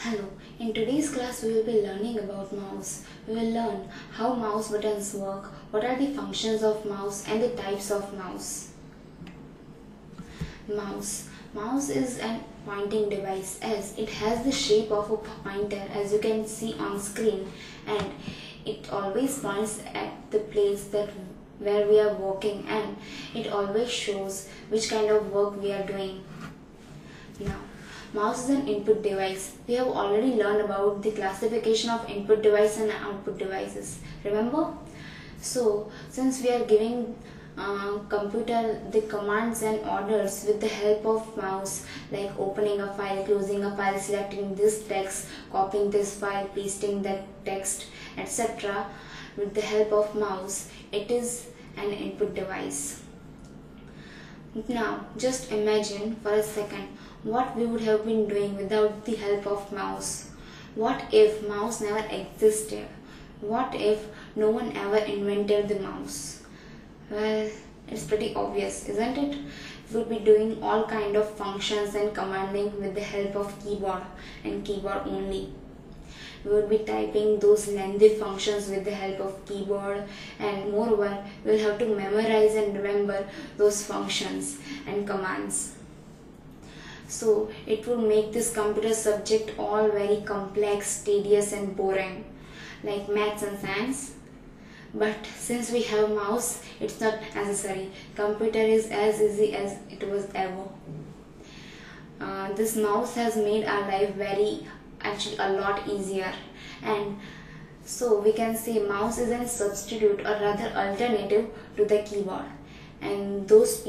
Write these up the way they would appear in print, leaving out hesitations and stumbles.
Hello, in today's class we will be learning about mouse. We will learn how mouse buttons work, what are the functions of mouse and the types of mouse. Mouse is a pointing device as it has the shape of a pointer as you can see on screen, and it always points at the place where we are working, and it always shows which kind of work we are doing. Now, mouse is an input device. We have already learned about the classification of input device and output devices. Remember? So, since we are giving computer the commands and orders with the help of mouse, like opening a file, closing a file, selecting this text, copying this file, pasting that text, etc. With the help of mouse, it is an input device. Now, just imagine for a second what we would have been doing without the help of mouse. What if mouse never existed? What if no one ever invented the mouse? Well, it's pretty obvious, isn't it? We'll be doing all kind of functions and commanding with the help of keyboard and keyboard only. We would be typing those lengthy functions with the help of keyboard, and moreover, we'll have to memorize and remember those functions and commands. So it will make this computer subject all very complex, tedious and boring, like maths and science. But since we have mouse, it's not necessary. Computer is as easy as it was ever. This mouse has made our life a lot easier, and so we can say mouse is a substitute or rather alternative to the keyboard, and those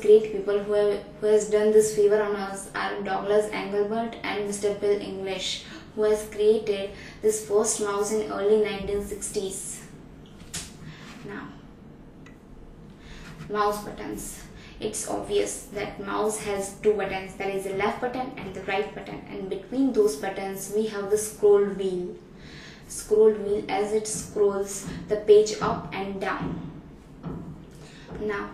great people who has done this favor on us are Douglas Engelbart and Mr. Bill English, who has created this first mouse in early 1960s. Now, mouse buttons. It's obvious that mouse has two buttons, that is the left button and the right button, and between those buttons we have the scroll wheel. Scroll wheel as it scrolls the page up and down. Now,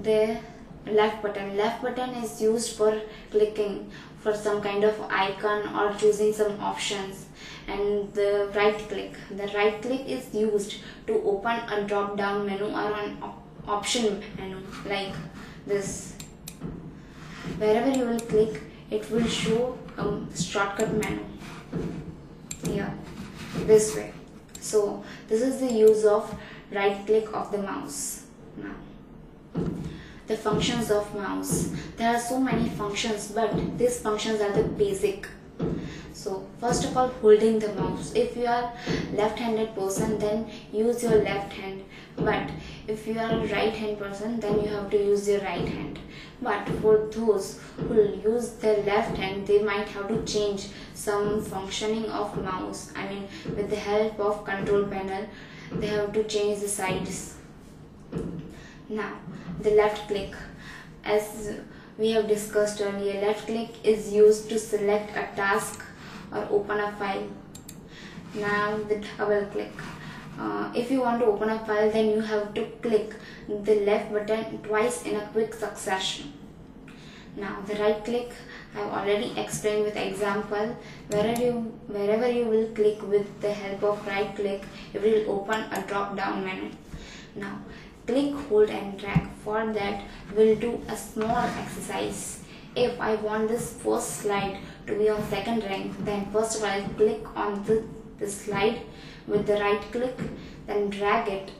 the left button is used for clicking for some kind of icon or choosing some options, and the right click is used to open a drop down menu or an option menu like this. Wherever you will click, it will show a shortcut menu here, this way. So this is the use of right click of the mouse. Now, the functions of mouse. There are so many functions, but these functions are the basic. So first of all, holding the mouse. If you are left-handed person, then use your left hand, but if you are a right-hand person, then you have to use your right hand. But for those who use their left hand, they might have to change some functioning of mouse. I mean, with the help of control panel, they have to change the sides. Now, the left click, as we have discussed earlier, left click is used to select a task or open a file. Now, the double click. If you want to open a file, then you have to click the left button twice in a quick succession. Now, the right click, I have already explained with example. Wherever you will click with the help of right click, it will open a drop down menu. Now, click, hold and drag. For that, we'll do a small exercise. If I want this first slide to be on second rank, then first of all, I'll click on the slide with the right click, then drag it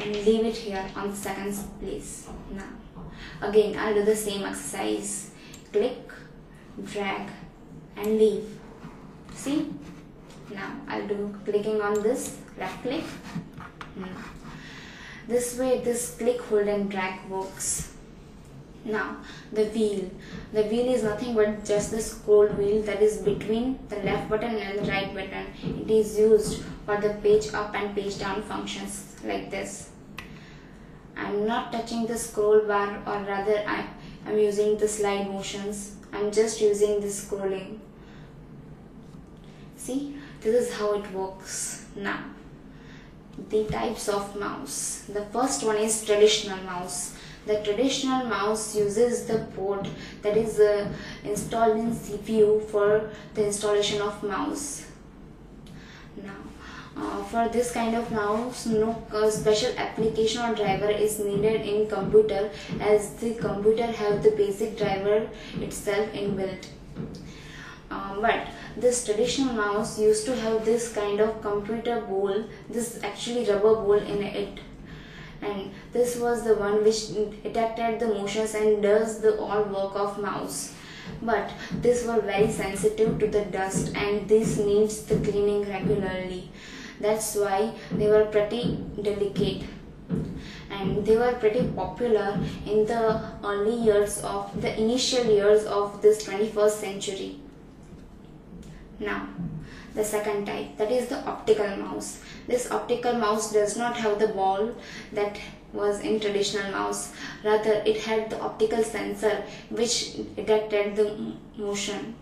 and leave it here on second place. Now, again, I'll do the same exercise. Click, drag and leave. See? Now, I'll do clicking on this left click. This way, this click, hold and drag works. Now, the wheel. The wheel is nothing but just the scroll wheel that is between the left button and the right button. It is used for the page up and page down functions like this. I'm not touching the scroll bar, or rather I'm using the slide motions. I'm just using the scrolling. See, this is how it works. Now, the types of mouse. The first one is traditional mouse. The traditional mouse uses the port that is installed in CPU for the installation of mouse. Now, for this kind of mouse, no special application or driver is needed in computer, as the computer have the basic driver itself inbuilt. But this traditional mouse used to have this kind of computer bowl, this actually rubber bowl in it, and this was the one which detected the motions and does the all work of mouse. But these were very sensitive to the dust, and this needs the cleaning regularly. That's why they were pretty delicate, and they were pretty popular in the initial years of this 21st century. Now, the second type, that is the optical mouse. This optical mouse does not have the ball that was in traditional mouse. Rather, it had the optical sensor which detected the motion.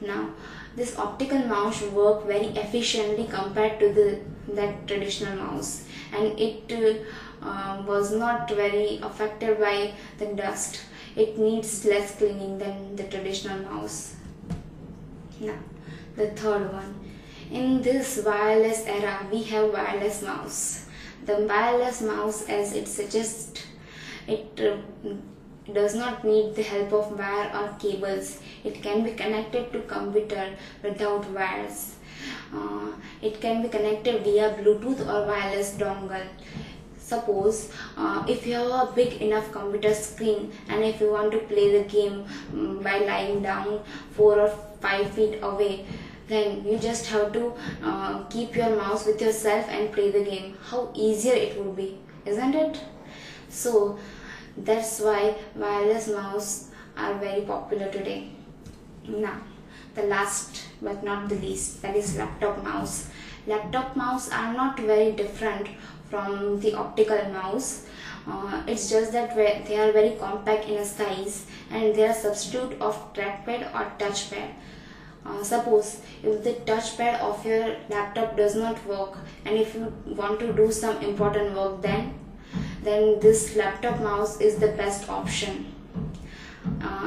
Now, this optical mouse worked very efficiently compared to that traditional mouse, and it was not very affected by the dust. It needs less cleaning than the traditional mouse. Now, the third one. In this wireless era, we have wireless mouse. The wireless mouse, as it suggests, it does not need the help of wire or cables. It can be connected to computer without wires. It can be connected via Bluetooth or wireless dongle. Suppose if you have a big enough computer screen, and if you want to play the game by lying down 4 or 5 feet away, then you just have to keep your mouse with yourself and play the game. How easier it would be, isn't it? So that's why wireless mouse are very popular today. Now, the last but not the least, that is laptop mouse. Laptop mouse are not very different from the optical mouse. It's just that they are very compact in a size, and they are substitute of trackpad or touchpad. Suppose if the touchpad of your laptop does not work, and if you want to do some important work, then this laptop mouse is the best option.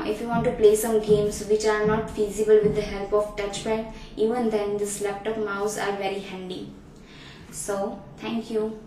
If you want to play some games which are not feasible with the help of touchpad, even then this laptop mouse are very handy. So, thank you.